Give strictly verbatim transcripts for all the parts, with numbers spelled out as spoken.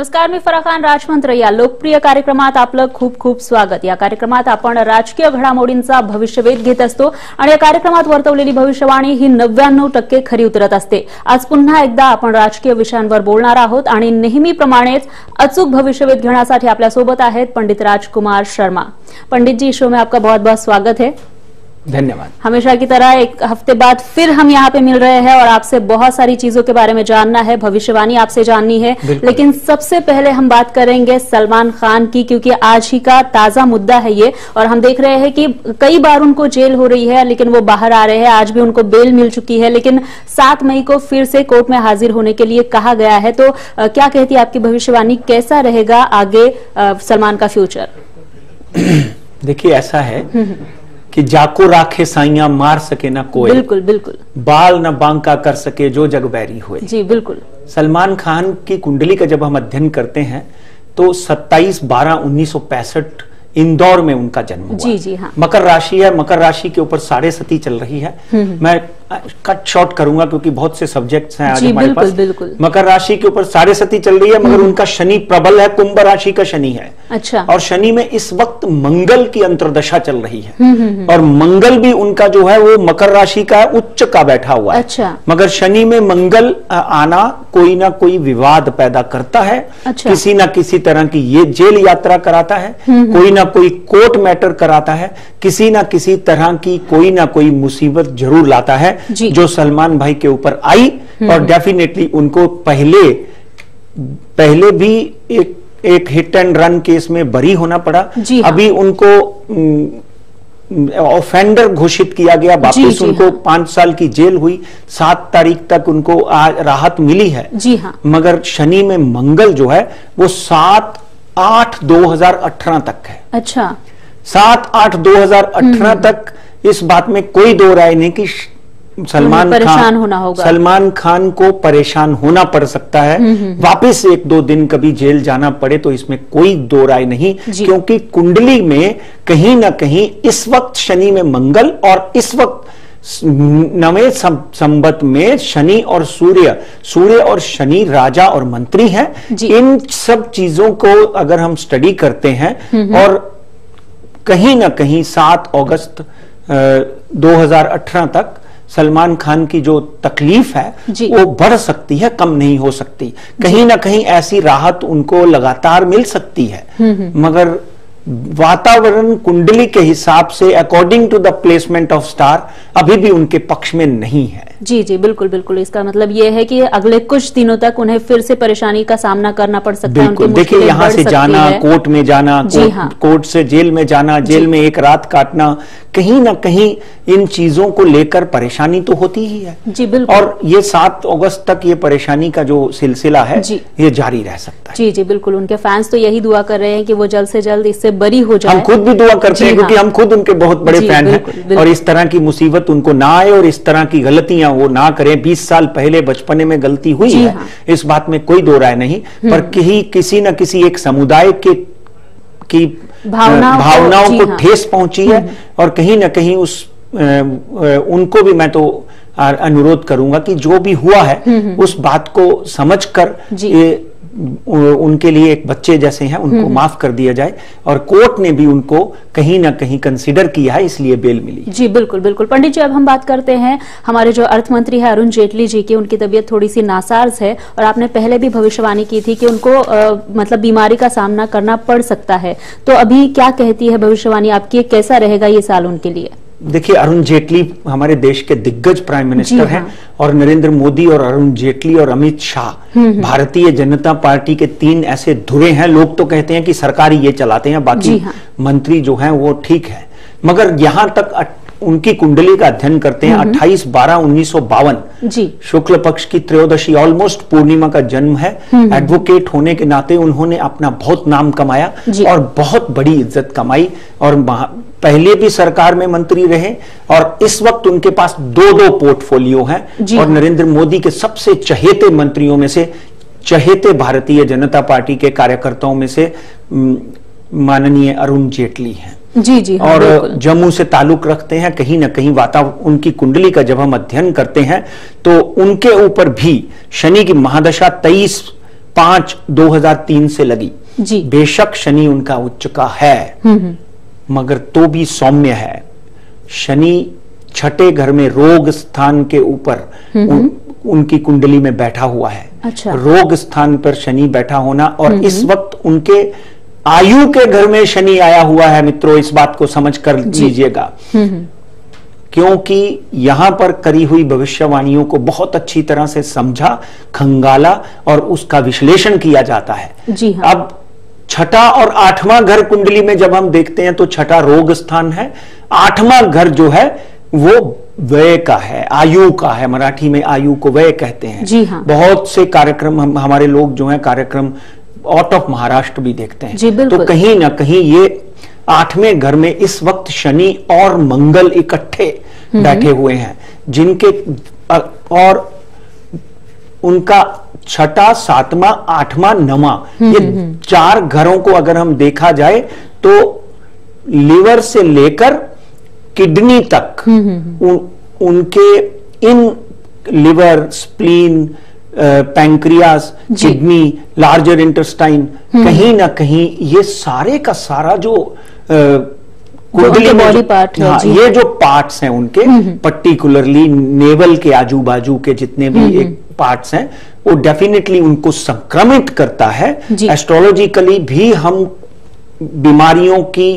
नमस्कार, मी फराखान राजमंत्र. या लोकप्रिय कार्यक्रमात आपलं खूप खूप स्वागत. या कार्यक्रमात आपण राजकीय घडामोडींचा भविष्यवेध घेत असतो आणि या कार्यक्रमात वर्तवलेली भविष्यवाणी ही नव्याण्णव टक्के खरी उतरत असते. आज पुन्हा एकदा आपण राजकीय विषयांवर बोलणार आहोत आणि नेहमीप्रमाणेच अचूक भविष्यवेध घेण्यासाठी आपल्या सोबत आहेत पंडित राजकुमार शर्मा. पंडित जी, शो में आपका बहुत बहुत स्वागत है. धन्यवाद. हमेशा की तरह एक हफ्ते बाद फिर हम यहाँ पे मिल रहे हैं और आपसे बहुत सारी चीजों के बारे में जानना है, भविष्यवाणी आपसे जाननी है. लेकिन सबसे पहले हम बात करेंगे सलमान खान की, क्योंकि आज ही का ताजा मुद्दा है ये. और हम देख रहे हैं कि कई बार उनको जेल हो रही है लेकिन वो बाहर आ रहे हैं. आज भी उनको बेल मिल चुकी है लेकिन सात मई को फिर से कोर्ट में हाजिर होने के लिए कहा गया है. तो क्या कहती है आपकी भविष्यवाणी, कैसा रहेगा आगे सलमान का फ्यूचर? देखिए, ऐसा है कि जाको राखे साइया मार सके ना कोई. बिल्कुल बिल्कुल. बाल न बांका कर सके जो जग बैरी हुए. जी बिल्कुल. सलमान खान की कुंडली का जब हम अध्ययन करते हैं तो सत्ताईस बारह उन्नीस सौ पैंसठ इंदौर में उनका जन्म हुआ. जी जी हाँ. मकर राशि है, मकर राशि के ऊपर साढ़े सती चल रही है. मैं कट शॉर्ट करूंगा क्योंकि बहुत से सब्जेक्ट्स हैं आज हमारे पास. बिल्कुल. मकर राशि के ऊपर साढ़े सती चल रही है मगर उनका शनि प्रबल है, कुंभ राशि का शनि है. अच्छा. और शनि में इस वक्त मंगल की अंतर्दशा चल रही है और मंगल भी उनका जो है वो मकर राशि का उच्च का बैठा हुआ है. अच्छा. मगर शनि में मंगल आना कोई ना कोई विवाद पैदा करता है, किसी ना किसी तरह की ये जेल यात्रा कराता है, कोई ना कोई कोर्ट मैटर कराता है, किसी ना किसी तरह की कोई ना कोई मुसीबत जरूर लाता है जो सलमान भाई के ऊपर आई. और डेफिनेटली उनको पहले पहले भी एक एक हिट एंड रन केस में बरी होना पड़ा. अभी उनको ऑफेंडर घोषित किया गया, वापस उनको पांच साल की जेल हुई, सात तारीख तक उनको राहत मिली है. जी हाँ. मगर शनि में मंगल जो है वो सात आठ दो हजार अठारह तक है. अच्छा. सात आठ दो हजार अठारह तक. इस बात में कोई दो राय नहीं कि सलमान खान होना होगा. सलमान खान को परेशान होना पड़ सकता है, वापस एक दो दिन कभी जेल जाना पड़े तो इसमें कोई दो राय नहीं, क्योंकि कुंडली में कहीं ना कहीं इस वक्त शनि में मंगल और इस वक्त नवे संवत में शनि और सूर्य सूर्य और शनि राजा और मंत्री हैं. इन सब चीजों को अगर हम स्टडी करते हैं और कहीं ना कहीं सात अगस्त दो हजार अठारह तक सलमान खान की जो तकलीफ है वो बढ़ सकती है, कम नहीं हो सकती. कहीं ना कहीं ऐसी राहत उनको लगातार मिल सकती है मगर वातावरण कुंडली के हिसाब से according to the placement of star अभी भी उनके पक्ष में नहीं है. जी जी बिल्कुल बिल्कुल. इसका मतलब यह है कि अगले कुछ दिनों तक उन्हें फिर से परेशानी का सामना करना पड़ सकता है. देखिए, यहाँ से जाना, कोर्ट में जाना, कोर्ट, हाँ. कोर्ट से जेल में जाना, जेल में एक रात काटना, कहीं ना कहीं इन चीजों को लेकर परेशानी तो होती ही है. जी बिल्कुल. और ये सात अगस्त तक ये परेशानी का जो सिलसिला है ये जारी रह सकता है. जी जी बिल्कुल. उनके फैंस तो यही दुआ कर रहे हैं कि वो जल्द से जल्द इससे बरी हो जाए. हम खुद भी दुआ करते हैं क्योंकि हम खुद उनके बहुत बड़े फैन हैं और इस तरह की मुसीबत उनको ना आए और इस तरह की गलतियां वो ना करें. बीस साल पहले बचपने में गलती हुई है. हाँ. इस बात में कोई दो राय नहीं. पर कहीं किसी ना किसी एक समुदाय के की भावनाओं, भावनाओं को, को हाँ. ठेस पहुंची है और कहीं ना कहीं उस आ, उनको भी मैं तो अनुरोध करूंगा कि जो भी हुआ है उस बात को समझकर उनके लिए एक बच्चे जैसे हैं उनको माफ कर दिया जाए. और कोर्ट ने भी उनको कहीं ना कहीं कंसीडर किया है इसलिए बेल मिली. जी बिल्कुल बिल्कुल. पंडित जी, अब हम बात करते हैं हमारे जो अर्थ मंत्री है अरुण जेटली जी की. उनकी तबीयत थोड़ी सी नासाज है और आपने पहले भी भविष्यवाणी की थी कि उनको आ, मतलब बीमारी का सामना करना पड़ सकता है. तो अभी क्या कहती है भविष्यवाणी आपकी, कैसा रहेगा ये साल उनके लिए? देखिए, अरुण जेटली हमारे देश के दिग्गज प्राइम मिनिस्टर हैं. हाँ. और नरेंद्र मोदी और अरुण जेटली और अमित शाह भारतीय जनता पार्टी के तीन ऐसे धुरे हैं. लोग तो कहते हैं कि सरकार ये चलाते हैं, बाकी हाँ. मंत्री जो हैं वो ठीक है. मगर यहाँ तक अट, उनकी कुंडली का अध्ययन करते हैं. अट्ठाईस बारह उन्नीस सौ बावन शुक्ल पक्ष की त्रयोदशी, ऑलमोस्ट पूर्णिमा का जन्म है. एडवोकेट होने के नाते उन्होंने अपना बहुत नाम कमाया और बहुत बड़ी इज्जत कमाई और पहले भी सरकार में मंत्री रहे और इस वक्त उनके पास दो दो पोर्टफोलियो हैं. और नरेंद्र मोदी के सबसे चहेते मंत्रियों में से, चहेते भारतीय जनता पार्टी के कार्यकर्ताओं में से माननीय अरुण जेटली हैं. जी जी हाँ, और जम्मू से ताल्लुक रखते हैं. कहीं ना कहीं वातावरण उनकी कुंडली का जब हम अध्ययन करते हैं तो उनके ऊपर भी शनि की महादशा तेईस पांच दो हजार तीन से लगी जी। बेशक शनि उनका उच्च का है मगर तो भी सौम्य है। शनि छठे घर में रोग स्थान के ऊपर उन, उनकी कुंडली में बैठा हुआ है। अच्छा। रोग स्थान पर शनि बैठा होना और इस वक्त उनके आयु के घर में शनि आया हुआ है। मित्रों इस बात को समझ कर लीजिएगा क्योंकि यहां पर करी हुई भविष्यवाणियों को बहुत अच्छी तरह से समझा, खंगाला और उसका विश्लेषण किया जाता है। जी हाँ। अब छठा और आठवां घर कुंडली में जब हम देखते हैं तो छठा रोग स्थान है, आठवां घर जो है वो व्यय का है, आयु का है। मराठी में आयु को व्यय कहते हैं। जी हाँ। बहुत से कार्यक्रम हम हमारे लोग जो है कार्यक्रम आउट ऑफ महाराष्ट्र भी देखते हैं। जी बिल्कुल। तो कहीं ना कहीं ये आठवें घर में इस वक्त शनि और मंगल इकट्ठे बैठे हुए हैं जिनके और उनका छठा सातवां आठवां नवां ये चार घरों को अगर हम देखा जाए तो लीवर से लेकर किडनी तक उ, उनके इन liver spleen pancreas kidney larger intestine कहीं ना कहीं ये सारे का सारा जो कुंडली बॉडी पार्ट है, ये जो पार्ट्स हैं उनके पर्टिकुलरली नेवल के आजू बाजू के जितने भी एक पार्ट्स हैं वो डेफिनेटली उनको संक्रमित करता है। एस्ट्रोलॉजिकली भी हम बीमारियों की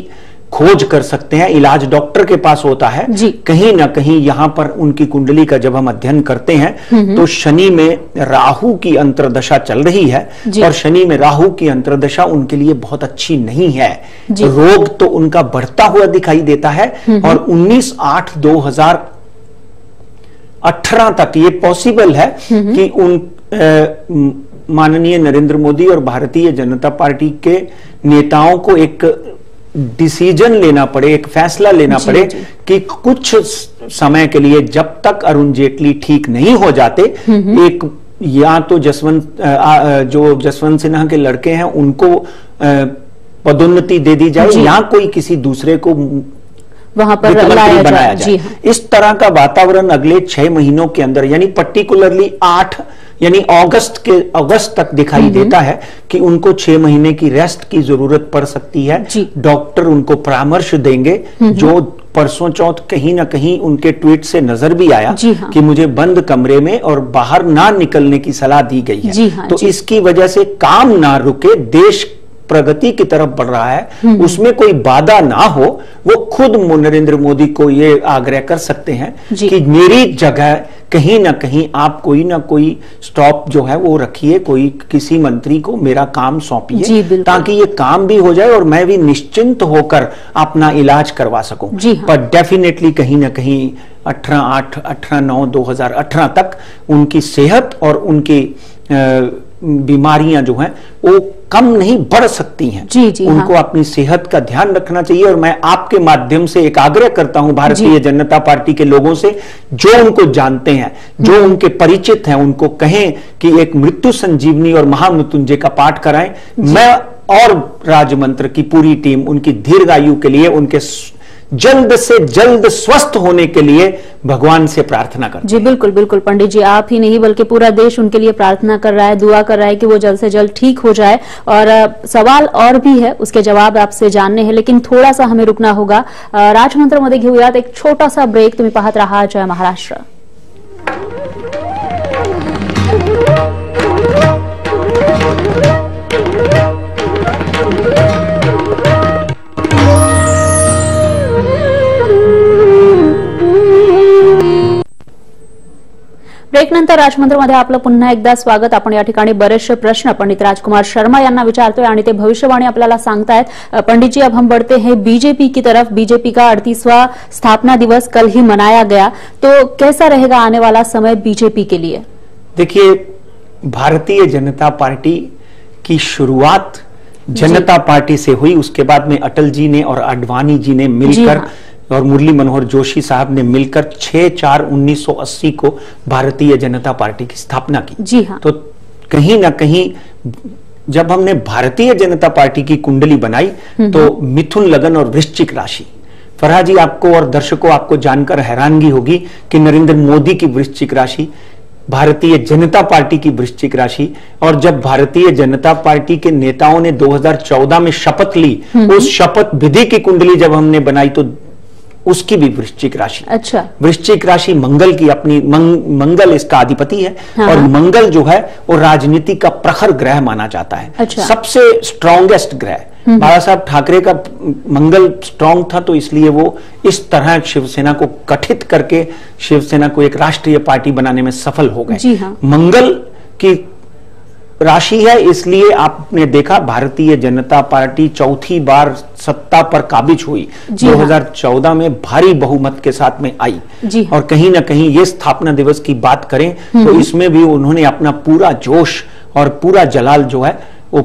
खोज कर सकते हैं, इलाज डॉक्टर के पास होता है। कहीं ना कहीं यहां पर उनकी कुंडली का जब हम अध्ययन करते हैं तो शनि में राहु की अंतर्दशा चल रही है और शनि में राहु की अंतर्दशा उनके लिए बहुत अच्छी नहीं है। रोग तो उनका बढ़ता हुआ दिखाई देता है और उन्नीस आठ दो हजार अठारह तक ये पॉसिबल है कि उन माननीय नरेंद्र मोदी और भारतीय जनता पार्टी के नेताओं को एक डिसीजन लेना पड़े, एक फैसला लेना जी, पड़े जी। कि कुछ समय के लिए जब तक अरुण जेटली ठीक नहीं हो जाते एक या तो जसवंत जो जसवंत सिन्हा के लड़के हैं उनको पदोन्नति दे दी जाए या कोई किसी दूसरे को वहां पर लाया बनाया जाए। इस तरह का वातावरण अगले छह महीनों के अंदर यानी पर्टिकुलरली आठ यानी अगस्त के अगस्त तक दिखाई देता है कि उनको छह महीने की रेस्ट की जरूरत पड़ सकती है। डॉक्टर उनको परामर्श देंगे जो परसों चौथ कहीं ना कहीं उनके ट्वीट से नजर भी आया हाँ। कि मुझे बंद कमरे में और बाहर ना निकलने की सलाह दी गई है। हाँ, तो इसकी वजह से काम ना रुके, देश प्रगति की तरफ बढ़ रहा है, उसमें कोई बाधा ना हो। वो खुद नरेंद्र मोदी को ये आग्रह कर सकते हैं कि मेरी जगह कहीं ना कहीं आप कोई ना कोई स्टॉप जो है वो रखिए, कोई किसी मंत्री को मेरा काम सौंपिए ताकि ये काम भी हो जाए और मैं भी निश्चिंत होकर अपना इलाज करवा सकूं। पर डेफिनेटली कहीं ना कहीं अठारह आठ अठारह नौ दो हजार अठारह तक उनकी सेहत और उनकी बीमारियां जो हैं वो कम नहीं बढ़ सकती हैं। जी जी उनको हाँ। अपनी सेहत का ध्यान रखना चाहिए और मैं आपके माध्यम से एक आग्रह करता हूं भारतीय जनता पार्टी के लोगों से जो उनको जानते हैं, जो उनके परिचित हैं, उनको कहें कि एक मृत्यु संजीवनी और महामृत्युंजय का पाठ कराएं। मैं और राजमंत्र की पूरी टीम उनकी दीर्घायु के लिए, उनके जल्द से जल्द स्वस्थ होने के लिए भगवान से प्रार्थना करते हैं। जी बिल्कुल बिल्कुल पंडित जी, आप ही नहीं बल्कि पूरा देश उनके लिए प्रार्थना कर रहा है, दुआ कर रहा है कि वो जल्द से जल्द ठीक हो जाए। और सवाल और भी है, उसके जवाब आपसे जानने हैं, लेकिन थोड़ा सा हमें रुकना होगा। राजमंत्र मध्ये घेऊयात एक छोटा सा ब्रेक। तुम्ही पाहत राहा जय महाराष्ट्र। ब्रेकनंतर राजमंत्रमध्ये आपलं पुन्हा एकदा स्वागत। आपण या ठिकाणी बरेचसे प्रश्न पंडित राजकुमार शर्मा यांना विचारतोय आणि ते भविष्यवाणी आपल्याला सांगतायत। पंडित जी, अब हम बढ़ते हैं बीजेपी की तरफ। बीजेपी का अड़तीसवां स्थापना दिवस कल ही मनाया गया, तो कैसा रहेगा आने वाला समय बीजेपी के लिए? देखिए, भारतीय जनता पार्टी की शुरुआत जनता पार्टी से हुई, उसके बाद में अटल जी ने और आडवाणी जी ने मिलकर और मुरली मनोहर जोशी साहब ने मिलकर छह चार उन्नीस सौ अस्सी को भारतीय जनता पार्टी की स्थापना की। जी हाँ। तो कहीं ना कहीं जब हमने भारतीय जनता पार्टी की कुंडली बनाई तो मिथुन लगन और वृश्चिक राशि, फरहा जी आपको और दर्शकों आपको जानकर हैरानगी होगी कि नरेंद्र मोदी की वृश्चिक राशि भारतीय जनता पार्टी की वृश्चिक राशि। और जब भारतीय जनता पार्टी के नेताओं ने दो हज़ार चौदह में शपथ ली, उस शपथ विधि की कुंडली जब हमने बनाई तो उसकी भी वृश्चिक राशि। अच्छा, वृश्चिक राशि मंगल की अपनी मंग, मंगल इसका अधिपति है। हाँ। और मंगल जो है वो राजनीति का प्रखर ग्रह माना जाता है। अच्छा। सबसे स्ट्रॉन्गेस्ट ग्रह। बाला साहब ठाकरे का मंगल स्ट्रांग था तो इसलिए वो इस तरह शिवसेना को गठित करके शिवसेना को एक राष्ट्रीय पार्टी बनाने में सफल हो गए। जी हाँ। मंगल की राशि है, इसलिए आपने देखा भारतीय जनता पार्टी चौथी बार सत्ता पर काबिज हुई। दो हज़ार चौदह में भारी बहुमत के साथ में आई। जी हाँ। और कहीं ना कहीं ये स्थापना दिवस की बात करें तो इसमें भी उन्होंने अपना पूरा जोश और पूरा जलाल जो है वो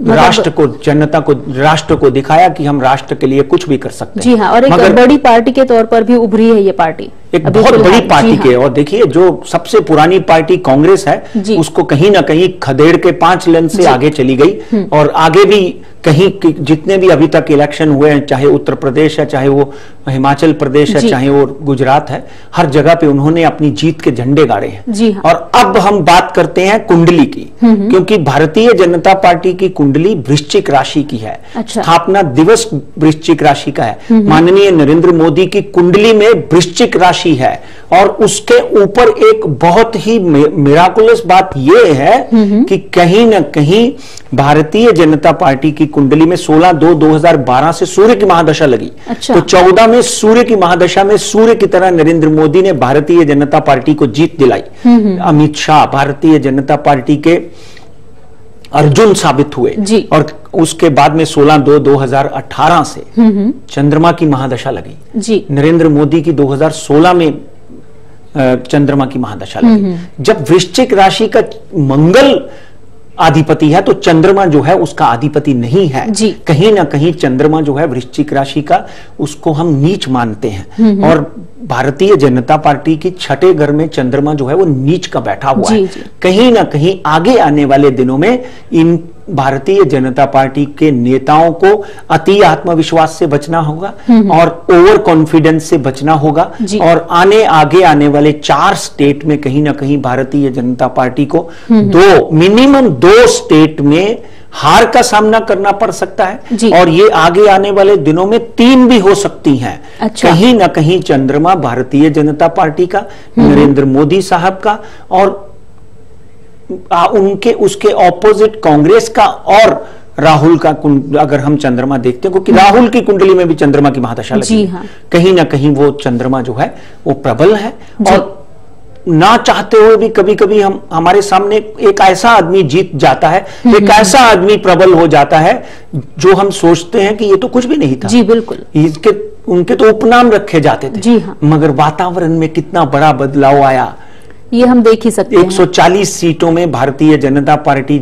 मतलब राष्ट्र को, जनता को, राष्ट्र को दिखाया कि हम राष्ट्र के लिए कुछ भी कर सकते हैं। जी हाँ। और एक मगर, बड़ी पार्टी के तौर पर भी उभरी है ये पार्टी, एक बहुत बड़ी पार्टी के। और देखिए जो सबसे पुरानी पार्टी कांग्रेस है उसको कहीं ना कहीं खदेड़ के पांच लन से आगे चली गई। और आगे भी कहीं जितने भी अभी तक इलेक्शन हुए हैं, चाहे उत्तर प्रदेश है, चाहे वो हिमाचल प्रदेश है, चाहे वो गुजरात है, हर जगह पे उन्होंने अपनी जीत के झंडे गाड़े हैं। और अब हम बात करते हैं कुंडली की, क्योंकि भारतीय जनता पार्टी की कुंडली वृश्चिक राशि की है। स्थापना दिवस वृश्चिक राशि का है। माननीय नरेंद्र मोदी की कुंडली में वृश्चिक राशि है। और उसके ऊपर एक बहुत ही मिराकुलस बात यह है कि कहीं ना कहीं भारतीय जनता पार्टी की कुंडली में सोलह दो दो हज़ार बारह से सूर्य की महादशा लगी। अच्छा। तो चौदह में सूर्य की महादशा में सूर्य की तरह नरेंद्र मोदी ने भारतीय जनता पार्टी को जीत दिलाई। अमित शाह भारतीय जनता पार्टी के अर्जुन साबित हुए। और उसके बाद में सोलह दो दो हज़ार अठारह से चंद्रमा की महादशा लगी। जी। नरेंद्र मोदी की दो हज़ार सोलह में चंद्रमा की महादशा लगी। जब वृश्चिक राशि का मंगल आधिपति है तो चंद्रमा जो है उसका आधिपति नहीं है। कहीं ना कहीं चंद्रमा जो है वृश्चिक राशि का, उसको हम नीच मानते हैं। और भारतीय जनता पार्टी की छठे घर में चंद्रमा जो है वो नीच का बैठा हुआ है। कहीं ना कहीं आगे आने वाले दिनों में इन भारतीय जनता पार्टी के नेताओं को अति आत्मविश्वास से बचना होगा और ओवर कॉन्फिडेंस से बचना होगा। और आने आगे आने वाले चार स्टेट में कहीं ना कहीं भारतीय जनता पार्टी को दो मिनिमम दो स्टेट में हार का सामना करना पड़ सकता है। और ये आगे आने वाले दिनों में तीन भी हो सकती हैं। अच्छा। कहीं ना कहीं चंद्रमा भारतीय जनता पार्टी का, नरेंद्र मोदी साहब का और आ, उनके उसके ऑपोजिट कांग्रेस का और राहुल का अगर हम चंद्रमा देखते हैं, क्योंकि राहुल की कुंडली में भी चंद्रमा की महादशा लगी। जी हाँ। कहीं ना कहीं वो चंद्रमा जो है वो प्रबल है। और ना चाहते हुए भी कभी कभी हम हमारे सामने एक ऐसा आदमी जीत जाता है, एक ऐसा आदमी प्रबल हो जाता है जो हम सोचते हैं कि ये तो कुछ भी नहीं था। जी बिल्कुल। इसके उनके तो उपनाम रखे जाते थे। जी हाँ। मगर वातावरण में कितना बड़ा बदलाव आया ये हम देख ही सकते हैं। एक सौ चालीस सीटों में भारतीय जनता पार्टी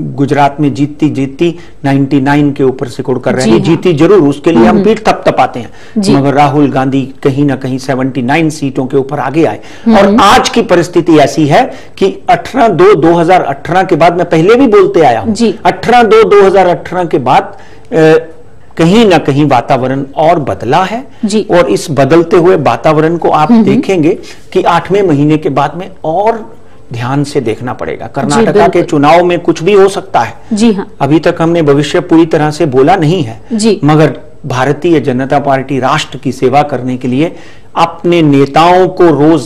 गुजरात में जीतती जीतती निन्यानवे के ऊपर सिकुड़ कर रही है। जीती जरूर, उसके लिए हम पीठ थपथपाते हैं, मगर राहुल गांधी कहीं ना कहीं उन्यासी सीटों के ऊपर आगे आए। और आज की परिस्थिति ऐसी है कि अठारह दो दो हज़ार अठारह के बाद, मैं पहले भी बोलते आया हूं, अठारह दो दो हज़ार अठारह के बाद ए, कहीं ना कहीं वातावरण और बदला है। और इस बदलते हुए वातावरण को आप देखेंगे कि आठवें महीने के बाद में और ध्यान से देखना पड़ेगा। कर्नाटका के चुनाव में कुछ भी हो सकता है। जी हाँ। अभी तक हमने भविष्य पूरी तरह से बोला नहीं है, मगर भारतीय जनता पार्टी राष्ट्र की सेवा करने के लिए अपने नेताओं को रोज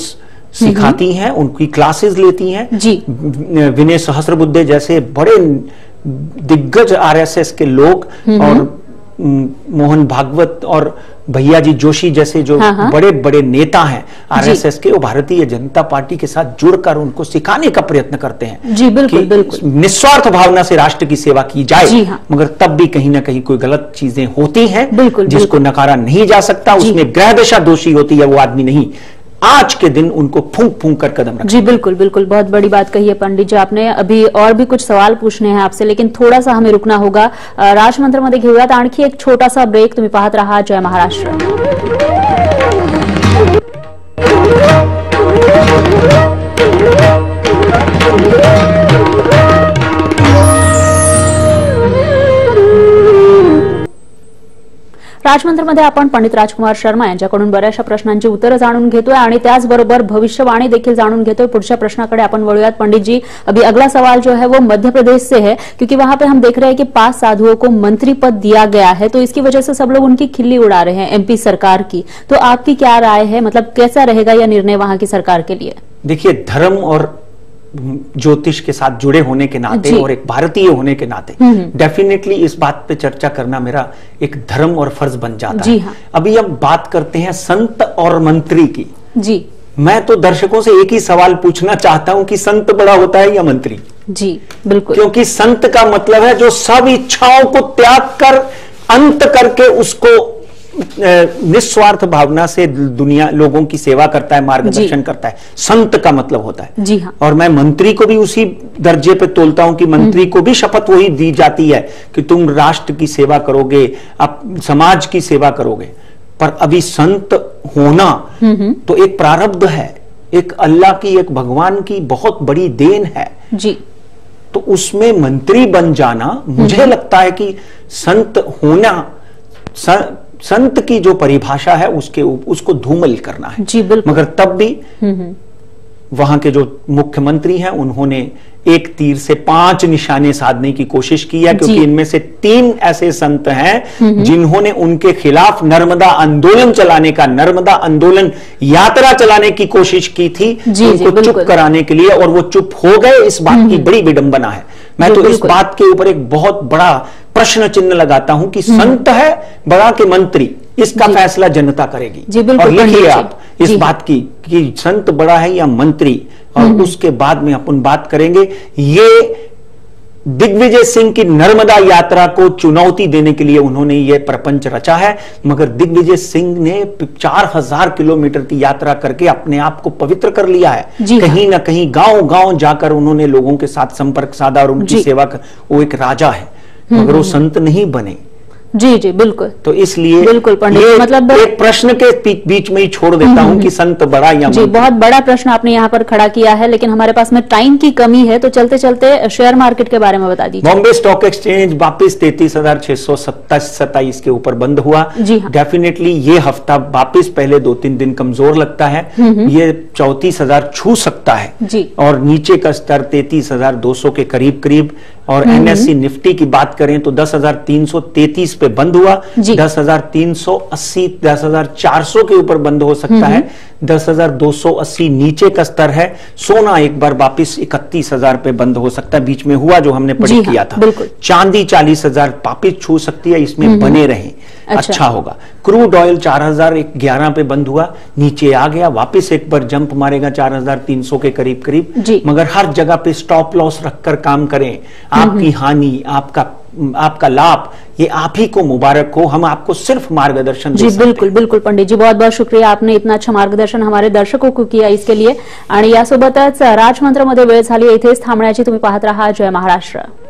सिखाती है, उनकी क्लासेस लेती है। विनय सहस्रबुद्धे जैसे बड़े दिग्गज आरएसएस के लोग और मोहन भागवत और भैया जी जोशी जैसे जो हाँ। बड़े बड़े नेता हैं आरएसएस के, वो भारतीय जनता पार्टी के साथ जुड़कर उनको सिखाने का प्रयत्न करते हैं। जी बिल्कुल बिल्कुल। निस्वार्थ भावना से राष्ट्र की सेवा की जाए। हाँ। मगर तब भी कहीं ना कहीं कोई गलत चीजें होती हैं जिसको बिल्कुल नकारा नहीं जा सकता। उसमें ग्रह दशा दोषी होती है, वो आदमी नहीं। आज के दिन उनको फूंक फूंक कर कदम रखना। जी बिल्कुल बिल्कुल, बहुत बड़ी बात कही है पंडित जी आपने। अभी और भी कुछ सवाल पूछने हैं आपसे, लेकिन थोड़ा सा हमें रुकना होगा। राजमंत्र मध्ये घेऊयात आणखी एक छोटा सा ब्रेक। तुम्ही पाहत राहा जय महाराष्ट्र। राजमंत्रमध्ये आपण पंडित राजकुमार शर्मा यांच्याकडून बऱ्याचशा प्रश्नांची उत्तरे जाणून घेतोय आणि त्याचबरोबर भविष्यवाणी देखील जाणून घेतोय। पुढच्या प्रश्नाकडे आपण वळूयात। पंडित जी, अभी अगला सवाल जो है वो मध्य प्रदेश से है, क्योंकि वहां पे हम देख रहे हैं कि पांच साधुओं को मंत्री पद दिया गया है, तो इसकी वजह से सब लोग उनकी खिल्ली उड़ा रहे हैं एमपी सरकार की। तो आपकी क्या राय है, मतलब कैसा रहेगा यह निर्णय वहां की सरकार के लिए? देखिए, धर्म और ज्योतिष के साथ जुड़े होने के नाते और एक भारतीय होने के नाते डेफिनेटली इस बात पे चर्चा करना मेरा एक धर्म और फर्ज बन जाता है। हाँ। अभी हम बात करते हैं संत और मंत्री की। जी, मैं तो दर्शकों से एक ही सवाल पूछना चाहता हूं कि संत बड़ा होता है या मंत्री? जी बिल्कुल, क्योंकि संत का मतलब है जो सब इच्छाओं को त्याग कर अंत करके उसको निस्वार्थ भावना से दुनिया लोगों की सेवा करता है, मार्गदर्शन करता है, संत का मतलब होता है। जी हाँ। और मैं मंत्री को भी उसी दर्जे पे तोलता हूं कि मंत्री को भी शपथ वही दी जाती है कि तुम राष्ट्र की सेवा करोगे, आप समाज की सेवा करोगे। पर अभी संत होना तो एक प्रारब्ध है, एक अल्लाह की, एक भगवान की बहुत बड़ी देन है। जी, तो उसमें मंत्री बन जाना, मुझे लगता है कि संत होना, संत की जो परिभाषा है उसके उसको धूमिल करना है। जी बिल्कुल। मगर तब भी वहां के जो मुख्यमंत्री हैं उन्होंने एक तीर से पांच निशाने साधने की कोशिश की है, क्योंकि इनमें से तीन ऐसे संत हैं जिन्होंने उनके खिलाफ नर्मदा आंदोलन चलाने का, नर्मदा आंदोलन यात्रा चलाने की कोशिश की थी उनको चुप कराने के लिए, और वो चुप हो गए। इस बात की बड़ी विडंबना है। मैं तो इस बात के ऊपर एक बहुत बड़ा प्रश्न चिन्ह लगाता हूं कि संत है बड़ा के मंत्री, इसका फैसला जनता करेगी। जी बिल्कुल। और लिखिए आप इस बात की कि संत बड़ा है या मंत्री, और उसके बाद में अपन बात करेंगे। ये दिग्विजय सिंह की नर्मदा यात्रा को चुनौती देने के लिए उन्होंने ये प्रपंच रचा है, मगर दिग्विजय सिंह ने चार हजार किलोमीटर की यात्रा करके अपने आप को पवित्र कर लिया है। कहीं ना कहीं गांव गांव जाकर उन्होंने लोगों के साथ संपर्क साधा और उनकी सेवा कर, वो एक राजा है, मगर वो संत नहीं बने। जी जी बिल्कुल। तो इसलिए बिल्कुल पंडित, मतलब एक प्रश्न के बीच में ही छोड़ देता हूं कि संत बड़ा या मंत्री। जी, बहुत बड़ा प्रश्न आपने यहां पर खड़ा किया है, लेकिन हमारे पास में टाइम की कमी है, तो चलते चलते शेयर मार्केट के बारे में बता दीजिए। बॉम्बे स्टॉक एक्सचेंज वापिस तैतीस हजार छह सौ सत्ताईस सत्ताईस के ऊपर बंद हुआ। जी हाँ। डेफिनेटली ये हफ्ता वापिस पहले दो तीन दिन कमजोर लगता है, ये चौतीस हजार छू सकता है। जी। और नीचे का स्तर तैतीस हजार दो सौ के करीब करीब। और एनएससी निफ्टी की बात करें तो दस हजार तीन सौ तैंतीस पे बंद हुआ, दस हजार तीन सौ अस्सी, दस हजार चार सौ के ऊपर बंद हो सकता है, दस हजार दो सौ अस्सी नीचे का स्तर है। सोना एक बार वापस इकतीस हजार पे बंद हो सकता है, बीच में हुआ जो हमने पढ़ी किया था। चांदी चालीस हजार वापिस छू सकती है, इसमें बने रहें, अच्छा, अच्छा होगा। क्रूड ऑयल चार हजार ग्यारह पे बंद हुआ, नीचे आ गया, वापस एक बार जंप मारेगा चार हजार तीन सौ के करीब करीब। मगर हर जगह पे स्टॉप लॉस रखकर काम करें। आपकी हानि, आपका आपका लाभ, ये आप ही को मुबारक हो, हम आपको सिर्फ मार्गदर्शन दे सकते हैं। जी बिल्कुल बिल्कुल पंडित जी, बहुत बहुत शुक्रिया, आपने इतना अच्छा मार्गदर्शन हमारे दर्शकों को किया, इसके लिए। आणि यासोबतच राजमंत्रमध्ये वेळ झाली, इथेच थांबण्याची। तुम्ही पाहत राहा जय महाराष्ट्र।